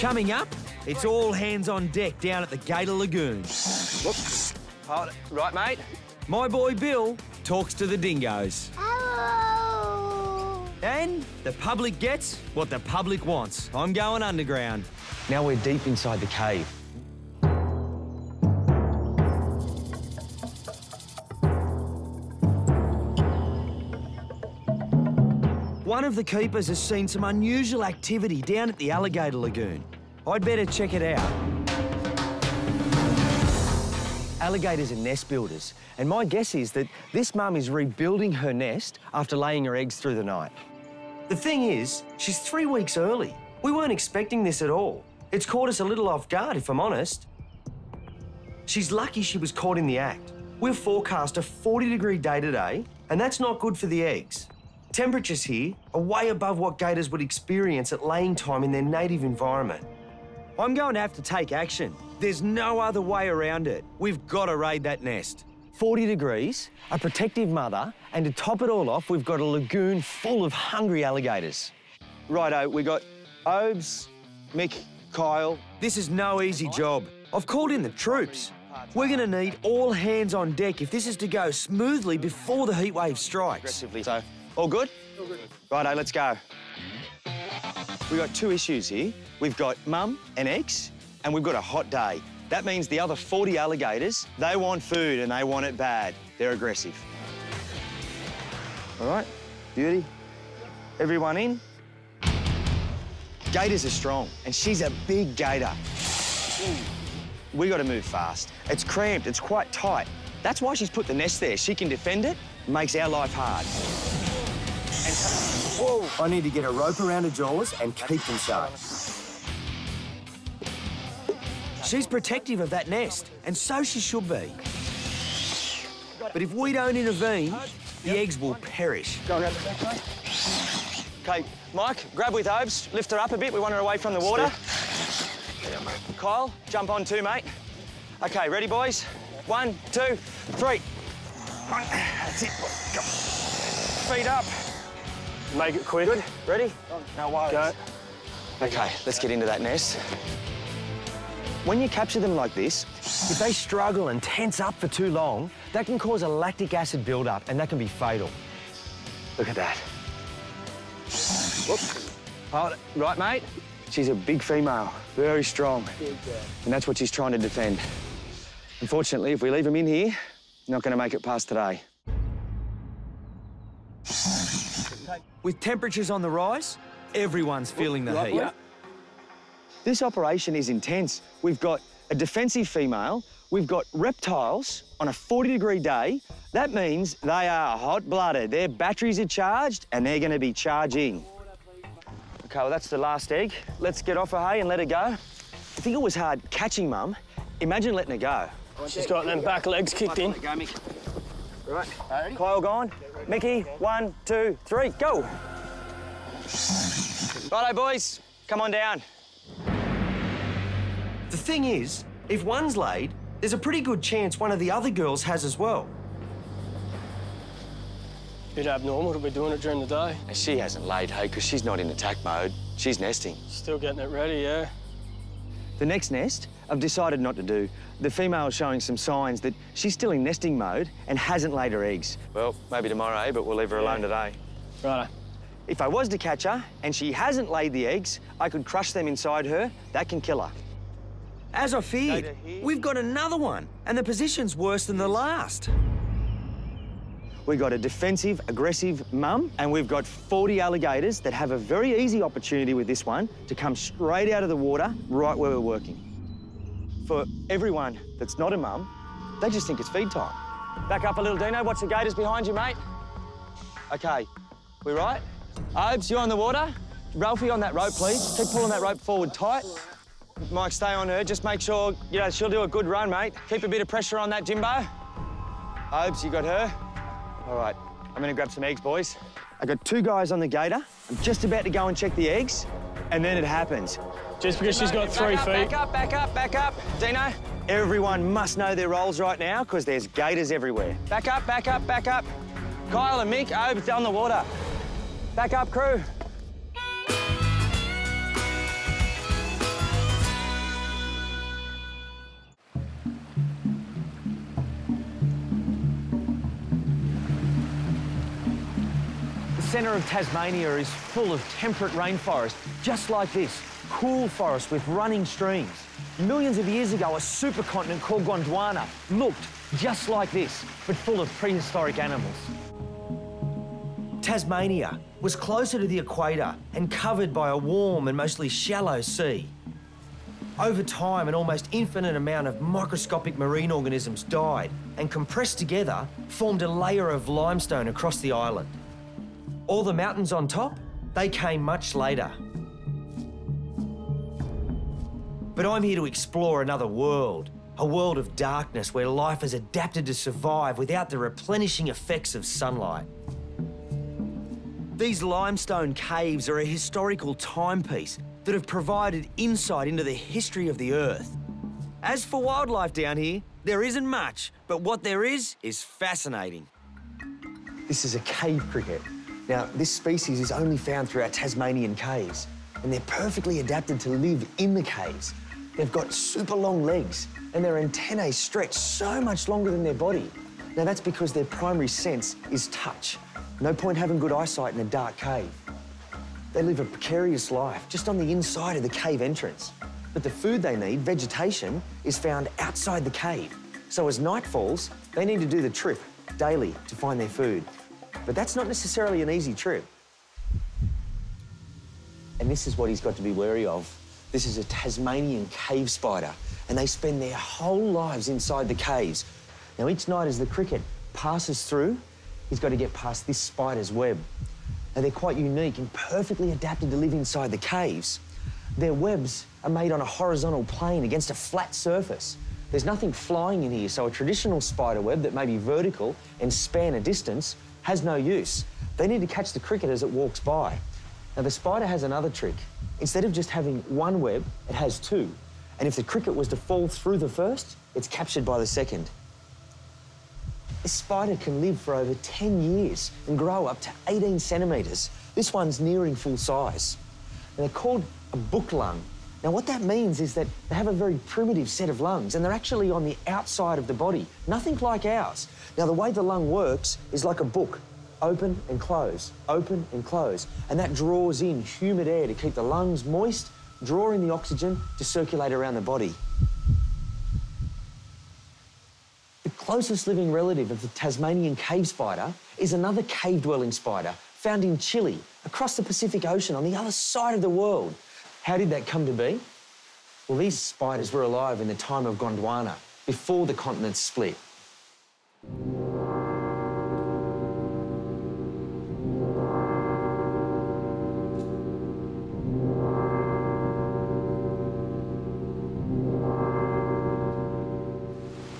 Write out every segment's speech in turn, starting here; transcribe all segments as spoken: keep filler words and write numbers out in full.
Coming up, it's all hands on deck down at the Gator Lagoon. Whoops. Oh, right, mate. My boy Bill talks to the dingoes. Hello. And the public gets what the public wants. I'm going underground. Now we're deep inside the cave. One of the keepers has seen some unusual activity down at the Alligator Lagoon. I'd better check it out. Alligators are nest builders, and my guess is that this mum is rebuilding her nest after laying her eggs through the night. The thing is, she's three weeks early. We weren't expecting this at all. It's caught us a little off guard, if I'm honest. She's lucky she was caught in the act. We've forecast a forty degree day today, and that's not good for the eggs. Temperatures here are way above what gators would experience at laying time in their native environment. I'm going to have to take action. There's no other way around it. We've got to raid that nest. forty degrees, a protective mother, and to top it all off, we've got a lagoon full of hungry alligators. Righto, we got Obes, Mick, Kyle. This is no easy job. I've called in the troops. We're going to need all hands on deck if this is to go smoothly before the heat wave strikes. So. All good? All good. Righto, let's go. We've got two issues here. We've got mum and eggs, and we've got a hot day. That means the other forty alligators, they want food and they want it bad. They're aggressive. All right, beauty. Everyone in? Gators are strong, and she's a big gator. We got to move fast. It's cramped, it's quite tight. That's why she's put the nest there. She can defend it, makes our life hard. Whoa. I need to get a rope around her jaws and keep them shut. She's protective of that nest, and so she should be. But if we don't intervene, the yep. eggs will perish. Go, go, go, go. OK, Mike, grab with Obes, lift her up a bit. We want her away from the water. Yeah, mate. Kyle, jump on too, mate. OK, ready, boys? One, two, three. That's it. Go. Feet up. Make it quick. Good. Ready? No worries. Go. OK, let's get into that nest. When you capture them like this, if they struggle and tense up for too long, that can cause a lactic acid buildup, and that can be fatal. Look at that. Whoops. Oh, right, mate? She's a big female, very strong. And that's what she's trying to defend. Unfortunately, if we leave them in here, not going to make it past today. With temperatures on the rise, everyone's feeling the heat. Yeah. This operation is intense. We've got a defensive female, we've got reptiles on a forty degree day. That means they are hot-blooded. Their batteries are charged and they're going to be charging. OK, well, that's the last egg. Let's get off her, hey, and let her go. I think it was hard catching mum. Imagine letting her go. She's got them back legs kicked in. Right. Kyle gone. Mickey, one, two, three, go. Righto, boys, come on down. The thing is, if one's laid, there's a pretty good chance one of the other girls has as well. Bit abnormal to be doing it during the day. And she hasn't laid, hey, because she's not in attack mode. She's nesting. Still getting it ready, yeah. The next nest, I've decided not to do. The female's showing some signs that she's still in nesting mode and hasn't laid her eggs. Well, maybe tomorrow, eh? But we'll leave her yeah. alone today. Righto. If I was to catch her and she hasn't laid the eggs, I could crush them inside her. That can kill her. As I feared, we've got another one, and the position's worse than the last. We've got a defensive, aggressive mum, and we've got forty alligators that have a very easy opportunity with this one to come straight out of the water right where we're working. For everyone that's not a mum, they just think it's feed time. Back up a little, Dino. Watch the gators behind you, mate. OK, we right? Obes, you on the water? Ralphie, on that rope, please. Keep pulling that rope forward tight. Mike, stay on her. Just make sure, you know, she'll do a good run, mate. Keep a bit of pressure on that, Jimbo. Obes, you got her. All right, I'm going to grab some eggs, boys. I got two guys on the gator. I'm just about to go and check the eggs, and then it happens. Just because she's got three feet. Back up, back up, back up. Dino, everyone must know their roles right now because there's gators everywhere. Back up, back up, back up. Kyle and Mick, Obes down the water. Back up, crew. centre of Tasmania is full of temperate rainforest, just like this. Cool forest with running streams. Millions of years ago, a supercontinent called Gondwana looked just like this, but full of prehistoric animals. Tasmania was closer to the equator and covered by a warm and mostly shallow sea. Over time, an almost infinite amount of microscopic marine organisms died and, compressed together, formed a layer of limestone across the island. All the mountains on top, they came much later. But I'm here to explore another world, a world of darkness where life has adapted to survive without the replenishing effects of sunlight. These limestone caves are a historical timepiece that have provided insight into the history of the Earth. As for wildlife down here, there isn't much, but what there is is fascinating. This is a cave cricket. Now, this species is only found throughout Tasmanian caves, and they're perfectly adapted to live in the caves. They've got super long legs and their antennae stretch so much longer than their body. Now that's because their primary sense is touch. No point having good eyesight in a dark cave. They live a precarious life just on the inside of the cave entrance. But the food they need, vegetation, is found outside the cave. So as night falls, they need to do the trip daily to find their food. But that's not necessarily an easy trip. And this is what he's got to be wary of. This is a Tasmanian cave spider, and they spend their whole lives inside the caves. Now, each night as the cricket passes through, he's got to get past this spider's web. Now, they're quite unique and perfectly adapted to live inside the caves. Their webs are made on a horizontal plane against a flat surface. There's nothing flying in here, so a traditional spider web that may be vertical and span a distance has no use. They need to catch the cricket as it walks by. Now, the spider has another trick. Instead of just having one web, it has two. And if the cricket was to fall through the first, it's captured by the second. This spider can live for over ten years and grow up to eighteen centimetres. This one's nearing full size. And they're called a book lung. Now, what that means is that they have a very primitive set of lungs, and they're actually on the outside of the body, nothing like ours. Now, the way the lung works is like a book. Open and close, open and close. And that draws in humid air to keep the lungs moist, draw in the oxygen to circulate around the body. The closest living relative of the Tasmanian cave spider is another cave-dwelling spider found in Chile, across the Pacific Ocean, on the other side of the world. How did that come to be? Well, these spiders were alive in the time of Gondwana, before the continents split.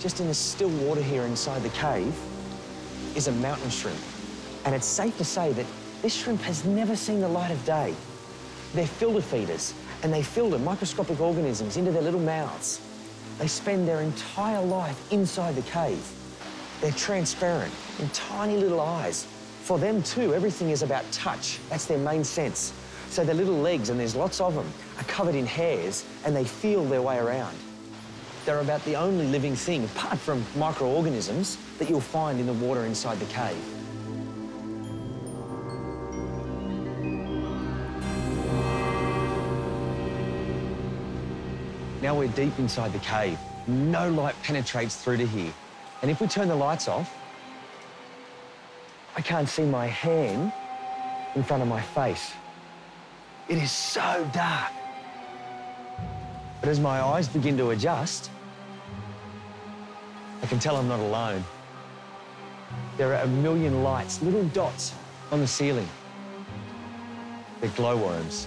Just in the still water here inside the cave is a mountain shrimp. And it's safe to say that this shrimp has never seen the light of day. They're filter feeders, and they filter microscopic organisms into their little mouths. They spend their entire life inside the cave. They're transparent, in tiny little eyes. For them too, everything is about touch. That's their main sense. So their little legs, and there's lots of them, are covered in hairs, and they feel their way around. They're about the only living thing, apart from microorganisms, that you'll find in the water inside the cave. Now we're deep inside the cave. No light penetrates through to here. And if we turn the lights off, I can't see my hand in front of my face. It is so dark. But as my eyes begin to adjust, I can tell I'm not alone. There are a million lights, little dots on the ceiling. They're glowworms.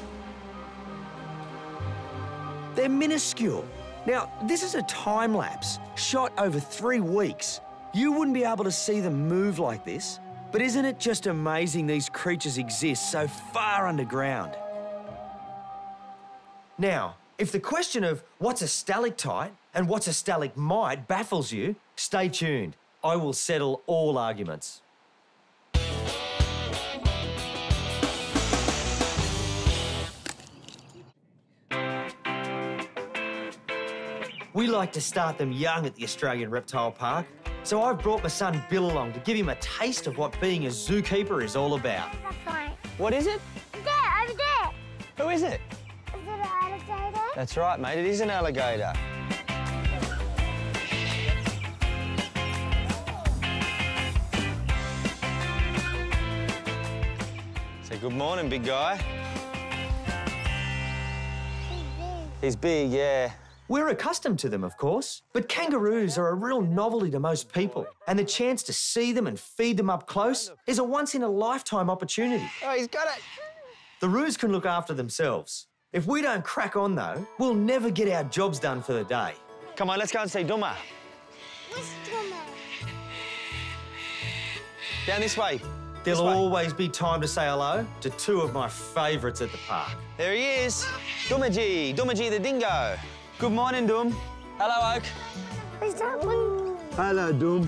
They're minuscule. Now, this is a time lapse shot over three weeks. You wouldn't be able to see them move like this, but isn't it just amazing these creatures exist so far underground? Now, if the question of what's a stalactite and what's a stalagmite baffles you, stay tuned. I will settle all arguments. We like to start them young at the Australian Reptile Park, So I've brought my son Bill along to give him a taste of what being a zookeeper is all about. That's right. What is it? There, over there. Who is it? Is it an alligator? That's right, mate, it is an alligator. Say good morning, big guy. He's big. He's big, yeah. We're accustomed to them, of course, but kangaroos are a real novelty to most people, and the chance to see them and feed them up close is a once-in-a-lifetime opportunity. Oh, he's got it! The roos can look after themselves. If we don't crack on, though, we'll never get our jobs done for the day. Come on, let's go and see Duma. Where's Duma? Down this way. There'll always be time to say hello to two of my favourites at the park. There he is, Dumaji, Dumaji the dingo. Good morning, Doom. Hello, Oak. Is that one? Hello, Doom.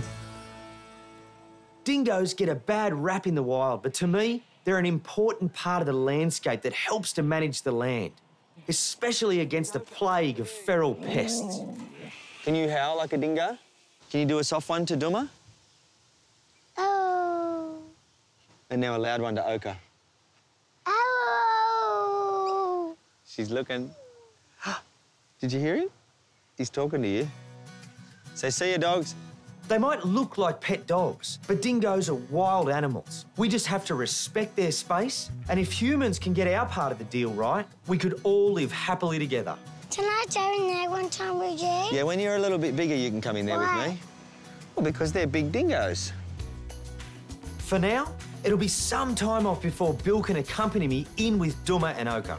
Dingoes get a bad rap in the wild, but to me, they're an important part of the landscape that helps to manage the land, especially against the plague of feral pests. Can you howl like a dingo? Can you do a soft one to Duma? Oh. And now a loud one to Oka. Oh. She's looking. Did you hear him? He's talking to you. Say, see ya, dogs. They might look like pet dogs, but dingoes are wild animals. We just have to respect their space, and if humans can get our part of the deal right, we could all live happily together. Can I go in there one time with you? Yeah, when you're a little bit bigger, you can come in there Why? with me. Well, because they're big dingoes. For now, it'll be some time off before Bill can accompany me in with Duma and Oka.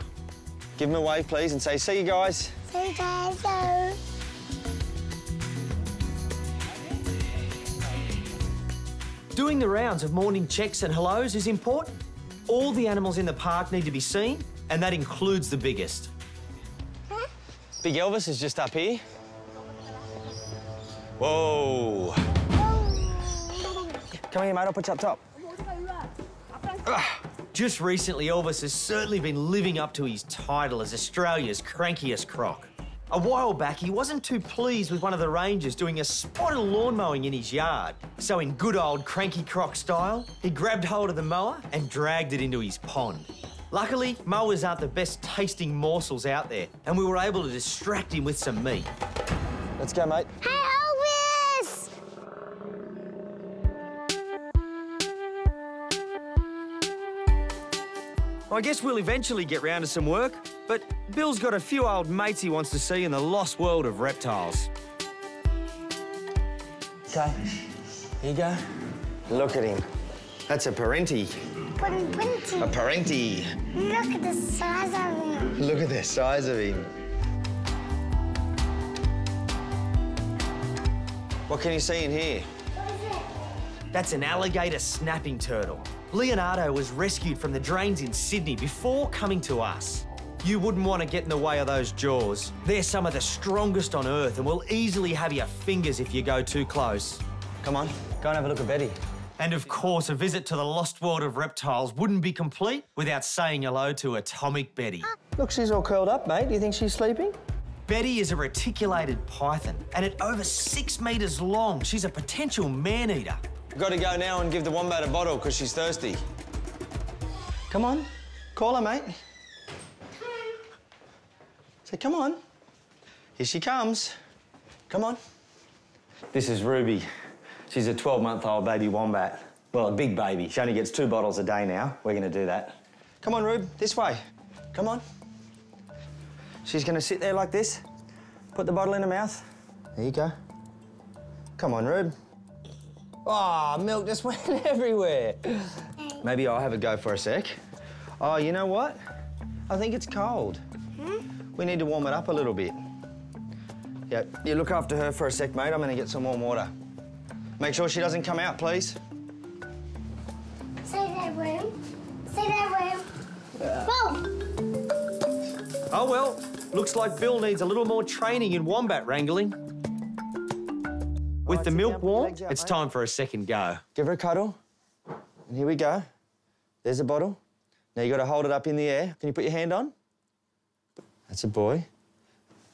Give them a wave, please, and say, see you guys. See you guys. Though. Doing the rounds of morning checks and hellos is important. All the animals in the park need to be seen, and that includes the biggest. Huh? Big Elvis is just up here. Whoa. Whoa. Come here, mate, I'll put you up top. Just recently, Elvis has certainly been living up to his title as Australia's crankiest croc. A while back, he wasn't too pleased with one of the rangers doing a spot of lawn mowing in his yard. So in good old cranky croc style, he grabbed hold of the mower and dragged it into his pond. Luckily, mowers aren't the best tasting morsels out there, and we were able to distract him with some meat. Let's go, mate. Hey, Elvis! I guess we'll eventually get round to some work, but Bill's got a few old mates he wants to see in the lost world of reptiles. So, here you go. Look at him. That's a parenti. Parenti. A parenti. Look at the size of him. Look at the size of him. What can you see in here? What is it? That's an alligator snapping turtle. Leonardo was rescued from the drains in Sydney before coming to us. You wouldn't want to get in the way of those jaws. They're some of the strongest on earth and will easily have your fingers if you go too close. Come on, go and have a look at Betty. And of course, a visit to the lost world of reptiles wouldn't be complete without saying hello to Atomic Betty. Look, she's all curled up, mate. Do you think she's sleeping? Betty is a reticulated python, and at over six metres long, she's a potential man-eater. Got to go now and give the wombat a bottle because she's thirsty. Come on, call her, mate. Come on. Say, come on. Here she comes. Come on. This is Ruby. She's a twelve-month-old baby wombat. Well, a big baby. She only gets two bottles a day now. We're going to do that. Come on, Rube, this way. Come on. She's going to sit there like this. Put the bottle in her mouth. There you go. Come on, Rube. Ah, oh, milk just went everywhere. Maybe I'll have a go for a sec. Oh, you know what? I think it's cold. Hmm? We need to warm it up a little bit. Yeah, you look after her for a sec, mate. I'm going to get some warm water. Make sure she doesn't come out, please. Say that room. Say that room. Boom! Oh, well, looks like Bill needs a little more training in wombat wrangling. With the milk warm, it's time for a second go. Give her a cuddle. And here we go. There's a bottle. Now you've got to hold it up in the air. Can you put your hand on? That's a boy.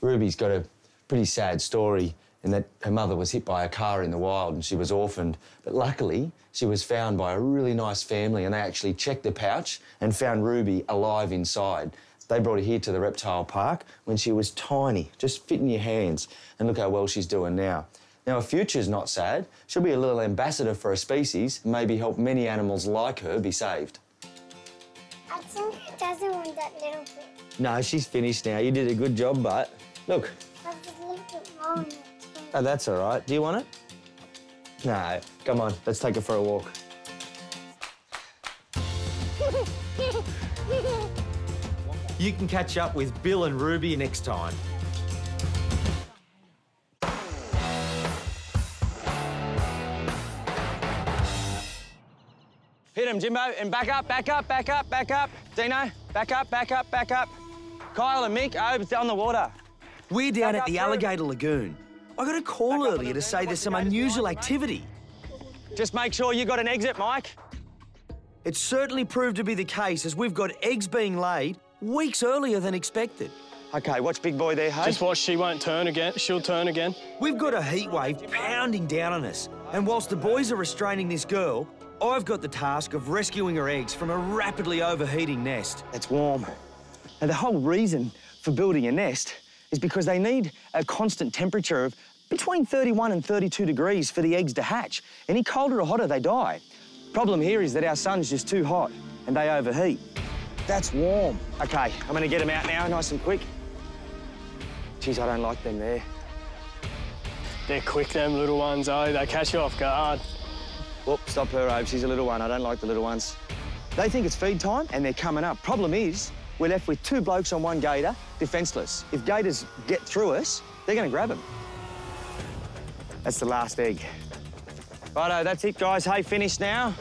Ruby's got a pretty sad story and that her mother was hit by a car in the wild and she was orphaned. But luckily, she was found by a really nice family and they actually checked the pouch and found Ruby alive inside. They brought her here to the reptile park when she was tiny, just fit in your hands, and look how well she's doing now. Now, her future's not sad. She'll be a little ambassador for her species and maybe help many animals like her be saved. I think it doesn't want that little bit. No, she's finished now. You did a good job, but look. There's a little bit more in it too. Oh, that's all right. Do you want it? No. Come on, let's take her for a walk. You can catch up with Bill and Ruby next time. Hit him, Jimbo, and back up, back up, back up, back up. Dino, back up, back up, back up. Kyle and Mick, Obe's down the water. We're down back at the Alligator Lagoon. I got a call back earlier to say there's some unusual activity. Just make sure you got an exit, Mike. It certainly proved to be the case as we've got eggs being laid weeks earlier than expected. Okay, watch big boy there, hey? Just watch, she won't turn again, she'll turn again. We've got a heat wave pounding down on us, and whilst the boys are restraining this girl, I've got the task of rescuing her eggs from a rapidly overheating nest. It's warm. Now, the whole reason for building a nest is because they need a constant temperature of between thirty-one and thirty-two degrees for the eggs to hatch. Any colder or hotter, they die. Problem here is that our sun's just too hot and they overheat. That's warm. Okay, I'm gonna get them out now, nice and quick. Geez, I don't like them there. They're quick, them little ones, oh, they catch you off guard. Whoop, stop her, Obe, she's a little one. I don't like the little ones. They think it's feed time and they're coming up. Problem is, we're left with two blokes on one gator, defenceless. If gators get through us, they're gonna grab them. That's the last egg. Righto, that's it, guys. Hey, finished now.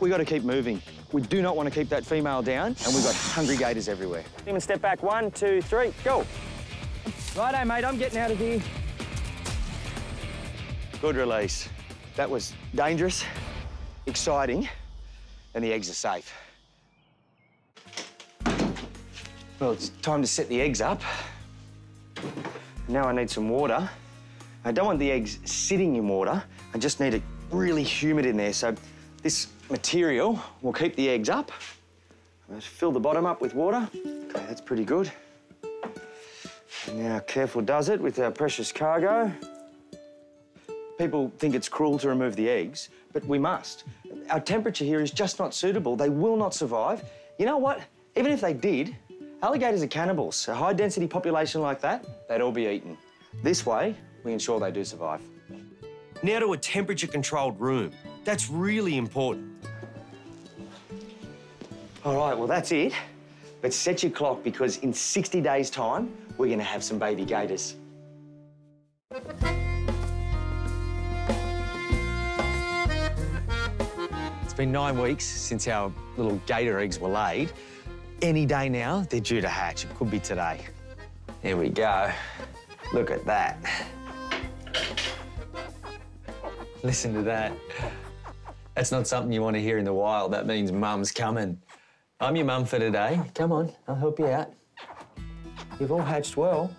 We gotta keep moving. We do not want to keep that female down, and we've got hungry gators everywhere. Demon, step back. One, two, three, go. Righto, mate, I'm getting out of here. Good release. That was dangerous, exciting, and the eggs are safe. Well, it's time to set the eggs up. Now I need some water. I don't want the eggs sitting in water. I just need it really humid in there, so this material will keep the eggs up. I'm going to fill the bottom up with water. Okay, that's pretty good. And now, careful does it with our precious cargo. People think it's cruel to remove the eggs, but we must. Our temperature here is just not suitable. They will not survive. You know what? Even if they did, alligators are cannibals. A high-density population like that, they'd all be eaten. This way, we ensure they do survive. Now to a temperature-controlled room. That's really important. All right, well, that's it. But set your clock because in sixty days' time, we're going to have some baby gators. It's been nine weeks since our little gator eggs were laid. Any day now, they're due to hatch. It could be today. There we go. Look at that. Listen to that. That's not something you want to hear in the wild. That means mum's coming. I'm your mum for today. Come on, I'll help you out. You've all hatched well.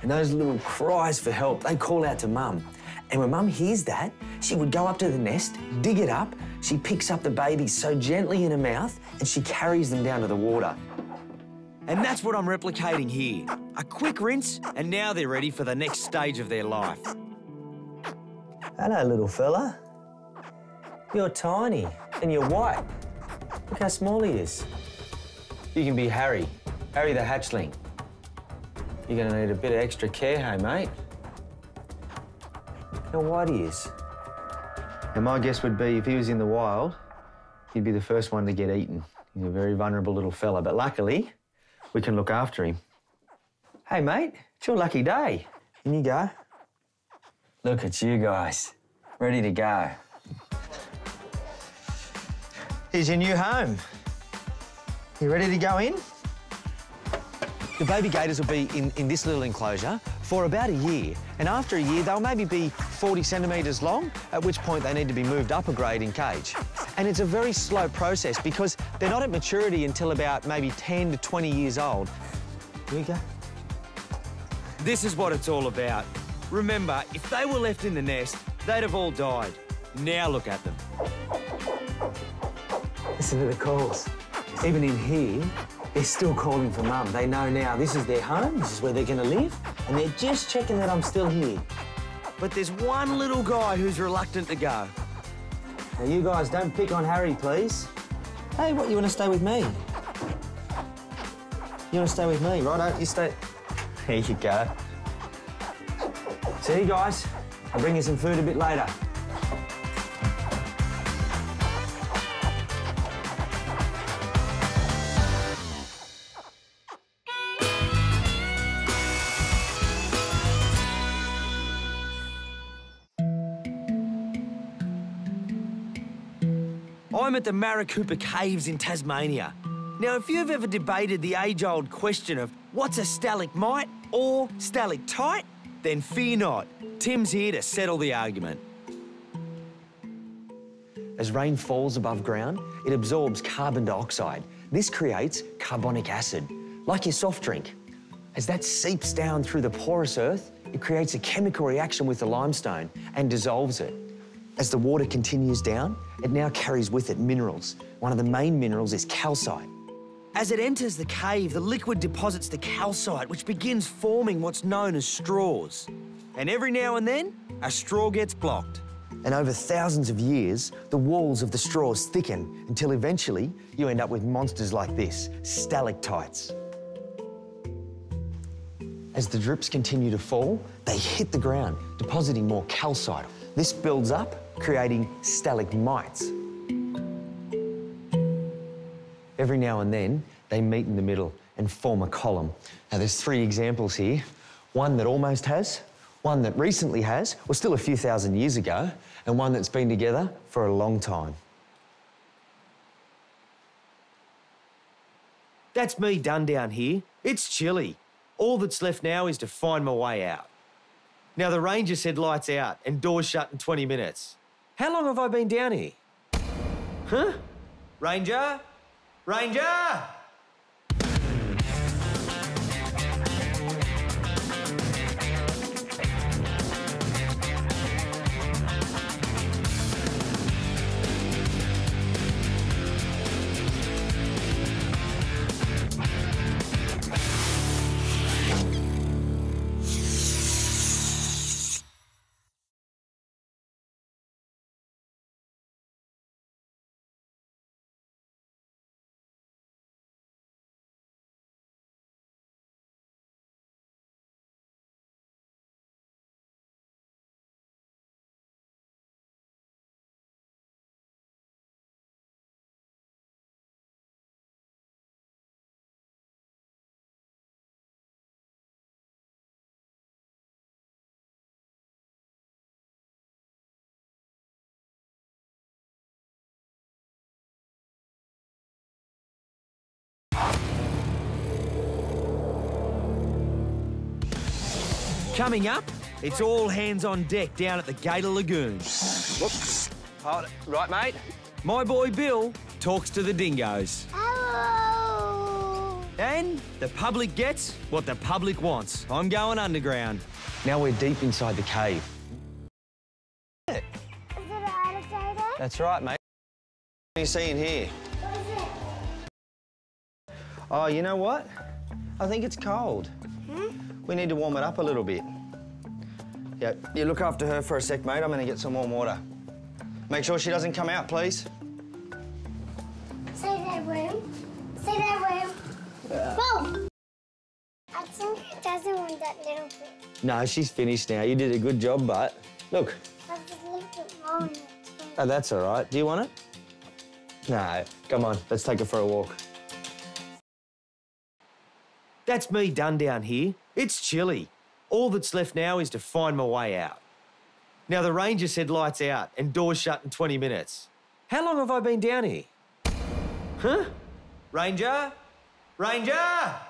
And those little cries for help, they call out to mum. And when mum hears that, she would go up to the nest, dig it up, she picks up the babies so gently in her mouth, and she carries them down to the water. And that's what I'm replicating here. A quick rinse, and now they're ready for the next stage of their life. Hello, little fella. You're tiny, and you're white. Look how small he is. You can be Harry, Harry the hatchling. You're gonna need a bit of extra care, hey, mate? Look how white he is. And my guess would be if he was in the wild, he'd be the first one to get eaten. He's a very vulnerable little fella, but luckily, we can look after him. Hey, mate, it's your lucky day. In you go. Look at you guys, ready to go. Here's your new home. You ready to go in? The baby gators will be in, in this little enclosure for about a year. And after a year, they'll maybe be forty centimetres long, at which point they need to be moved up a grade in cage. And it's a very slow process because they're not at maturity until about maybe ten to twenty years old. Here we go. This is what it's all about. Remember, if they were left in the nest, they'd have all died. Now look at them. Listen to the calls. Even in here, they're still calling for Mum. They know now this is their home, this is where they're going to live, and they're just checking that I'm still here. But there's one little guy who's reluctant to go. Now, you guys, don't pick on Harry, please. Hey, what, you want to stay with me? You want to stay with me, righto? You stay... Here you go. See, guys, I'll bring you some food a bit later. I'm at the Marakoopa Caves in Tasmania. Now, if you've ever debated the age-old question of what's a stalagmite or stalactite, then fear not. Tim's here to settle the argument. As rain falls above ground, it absorbs carbon dioxide. This creates carbonic acid, like your soft drink. As that seeps down through the porous earth, it creates a chemical reaction with the limestone and dissolves it. As the water continues down, it now carries with it minerals. One of the main minerals is calcite. As it enters the cave, the liquid deposits the calcite, which begins forming what's known as straws. And every now and then, a straw gets blocked. And over thousands of years, the walls of the straws thicken until eventually you end up with monsters like this, stalactites. As the drips continue to fall, they hit the ground, depositing more calcite. This builds up, creating stalagmites. Every now and then, they meet in the middle and form a column. Now, there's three examples here. One that almost has, one that recently has, or still a few thousand years ago, and one that's been together for a long time. That's me done down here. It's chilly. All that's left now is to find my way out. Now, the ranger said lights out and doors shut in twenty minutes. How long have I been down here? Huh? Ranger? Ranger! Coming up, it's all hands on deck down at the Gator Lagoon. Whoops. Oh, right, mate. My boy Bill talks to the dingoes. Hello. And the public gets what the public wants. I'm going underground. Now we're deep inside the cave. Is it an alligator? That's right, mate. What are you seeing here? What is it? Oh, you know what? I think it's cold. Hmm? We need to warm it up a little bit. Yeah, you look after her for a sec, mate. I'm going to get some warm water. Make sure she doesn't come out, please. See that worm? See that worm? Yeah. Whoa! I think it doesn't want that little bit. No, she's finished now. You did a good job, but look. I've just left it warm. Oh, that's all right. Do you want it? No. Come on, let's take her for a walk. That's me done down here. It's chilly. All that's left now is to find my way out. Now, the ranger said lights out and doors shut in twenty minutes. How long have I been down here? Huh? Ranger? Ranger!